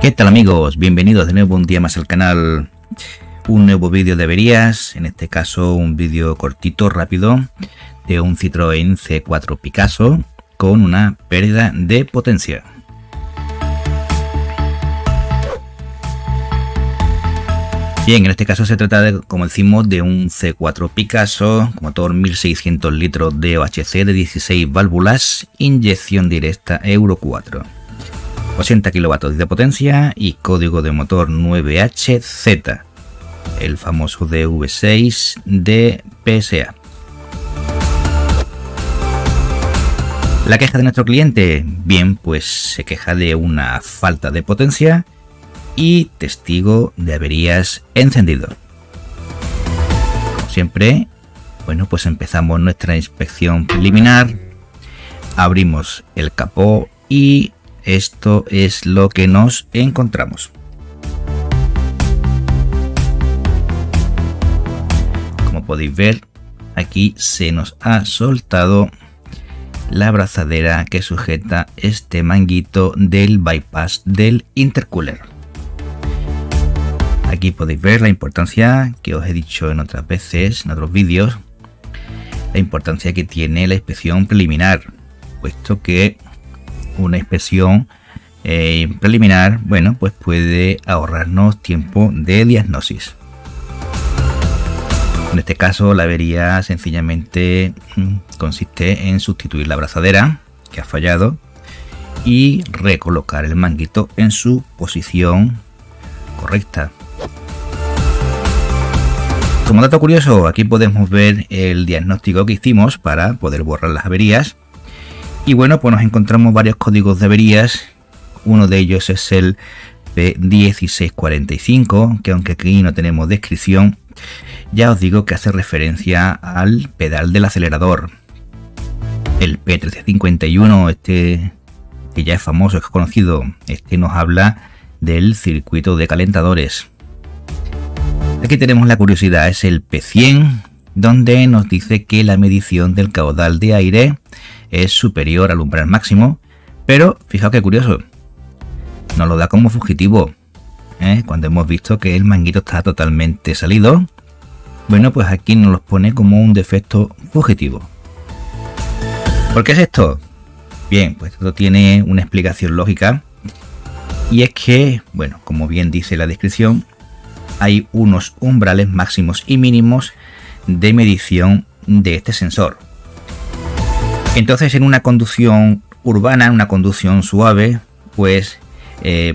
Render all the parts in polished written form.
¿Qué tal amigos? Bienvenidos de nuevo un día más al canal, un nuevo vídeo de averías, en este caso un vídeo cortito, rápido, de un Citroën C4 Picasso con una pérdida de potencia. Bien, en este caso se trata, como decimos, de un C4 Picasso, motor 1600 litros de OHC de 16 válvulas, inyección directa EURO 4. 80 kilovatios de potencia y código de motor 9HZ, el famoso DV6 de PSA. La queja de nuestro cliente, bien, pues se queja de una falta de potencia y testigo de averías encendido. Como siempre, bueno, pues empezamos nuestra inspección preliminar, abrimos el capó y esto es lo que nos encontramos. Como podéis ver, aquí se nos ha soltado la abrazadera que sujeta este manguito del bypass del intercooler. Aquí podéis ver la importancia que os he dicho en otras veces, en otros vídeos, la importancia que tiene la inspección preliminar, puesto que una inspección preliminar, bueno, pues puede ahorrarnos tiempo de diagnosis. En este caso la avería sencillamente consiste en sustituir la abrazadera que ha fallado y recolocar el manguito en su posición correcta. Como dato curioso, aquí podemos ver el diagnóstico que hicimos para poder borrar las averías. Y bueno, pues nos encontramos varios códigos de averías. Uno de ellos es el P1645, que aunque aquí no tenemos descripción, ya os digo que hace referencia al pedal del acelerador. El P1351, este que ya es famoso, es conocido, este nos habla del circuito de calentadores. Aquí tenemos la curiosidad, es el P100, donde nos dice que la medición del caudal de aire es superior al umbral máximo, pero fijaos qué curioso, nos lo da como fugitivo, cuando hemos visto que el manguito está totalmente salido. Bueno, pues aquí nos los pone como un defecto fugitivo. ¿Por qué es esto? Bien, pues esto tiene una explicación lógica, y es que, bueno, como bien dice la descripción, hay unos umbrales máximos y mínimos de medición de este sensor. Entonces, en una conducción urbana, en una conducción suave, pues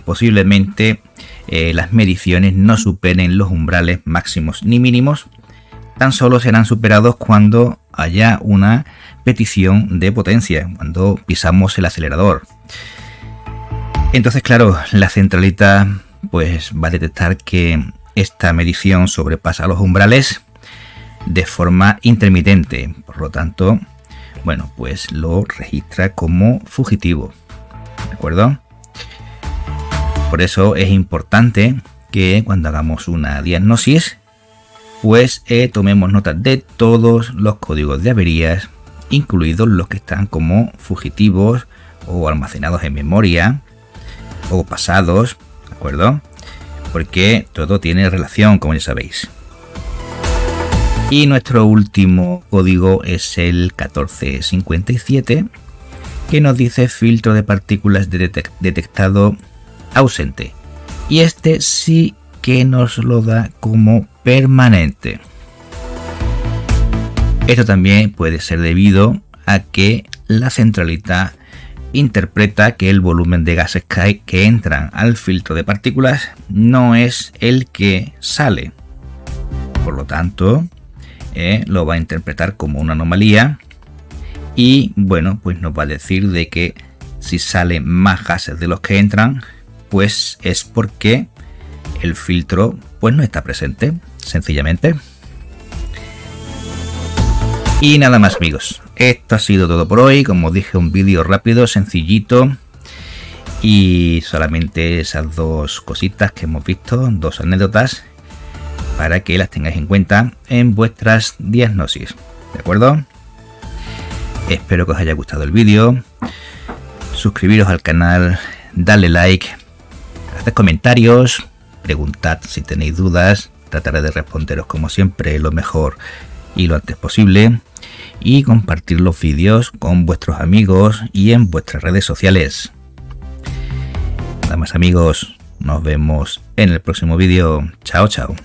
posiblemente las mediciones no superen los umbrales máximos ni mínimos, tan solo serán superados cuando haya una petición de potencia, cuando pisamos el acelerador. Entonces, claro, la centralita pues va a detectar que esta medición sobrepasa los umbrales de forma intermitente, por lo tanto, bueno, pues lo registra como fugitivo, ¿de acuerdo? Por eso es importante que cuando hagamos una diagnosis, pues tomemos nota de todos los códigos de averías, incluidos los que están como fugitivos o almacenados en memoria o pasados, ¿de acuerdo? Porque todo tiene relación, como ya sabéis. Y nuestro último código es el 1457, que nos dice filtro de partículas detectado ausente. Y este sí que nos lo da como permanente. Esto también puede ser debido a que la centralita interpreta que el volumen de gases que entran al filtro de partículas no es el que sale. Por lo tanto, lo va a interpretar como una anomalía y bueno, pues nos va a decir de que si salen más gases de los que entran, pues es porque el filtro pues no está presente, sencillamente. Y nada más amigos, esto ha sido todo por hoy. Como os dije, un vídeo rápido, sencillito, y solamente esas dos cositas que hemos visto, dos anécdotas, para que las tengáis en cuenta en vuestras diagnosis, ¿de acuerdo? Espero que os haya gustado el vídeo, suscribiros al canal, darle like, haced comentarios, preguntad si tenéis dudas, trataré de responderos como siempre lo mejor y lo antes posible, y compartir los vídeos con vuestros amigos y en vuestras redes sociales. Nada más, amigos, nos vemos en el próximo vídeo. Chao, chao.